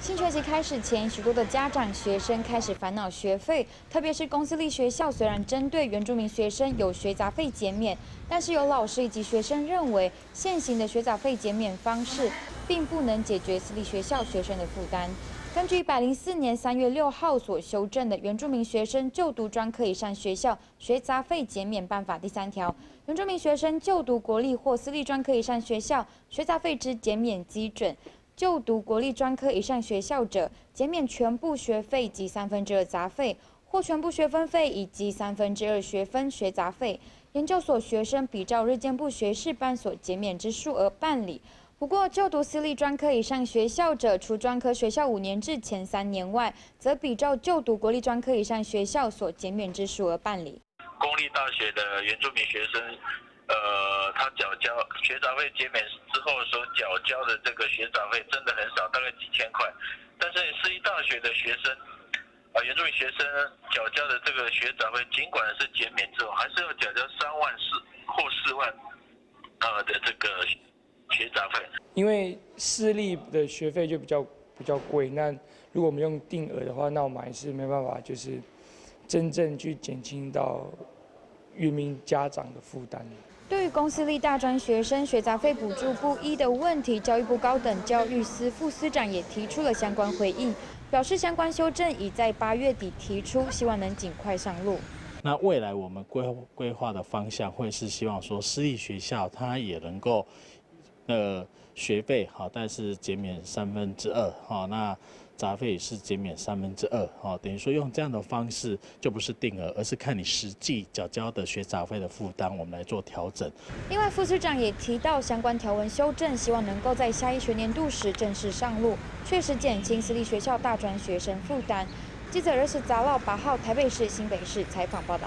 新学期开始前，许多的家长、学生开始烦恼学费，特别是公私立学校。虽然针对原住民学生有学杂费减免，但是有老师以及学生认为，现行的学杂费减免方式并不能解决私立学校学生的负担。根据104年3月6号所修正的《原住民学生就读专科以上学校学杂费减免办法》第3条，原住民学生就读国立或私立专科以上学校学杂费之减免基准。 就读国立专科以上学校者，减免全部学费及2/3杂费，或全部学分费以及2/3学分学杂费。研究所学生比照日间部学士班所减免之数额办理。不过，就读私立专科以上学校者，除专科学校5年制前3年外，则比照就读国立专科以上学校所减免之数额办理。公立大学的原住民学生。 他缴交学杂费减免之后所缴交的这个学杂费真的很少，大概几千块。但是私立大学的学生，原住民学生缴交的这个学杂费，尽管是减免之后，还是要缴交3万或4万的这个学杂费。因为私立的学费就比较贵，那如果我们用定额的话，那我们还是没办法，就是真正去减轻到原民家长的负担。 对于公私立大专学生学杂费补助不一的问题，教育部高等教育司副司长也提出了相关回应，表示相关修正已在8月底提出，希望能尽快上路。那未来我们规划的方向会是希望说，私立学校它也能够，学费好，但是减免2/3，好，那杂费是减免2/3，好，等于说用这样的方式就不是定额，而是看你实际缴交的学杂费的负担，我们来做调整。另外，副司长也提到相关条文修正，希望能够在下一学年度时正式上路，确实减轻私立学校大专学生负担。记者热是杂老8号台北市、新北市采访报道。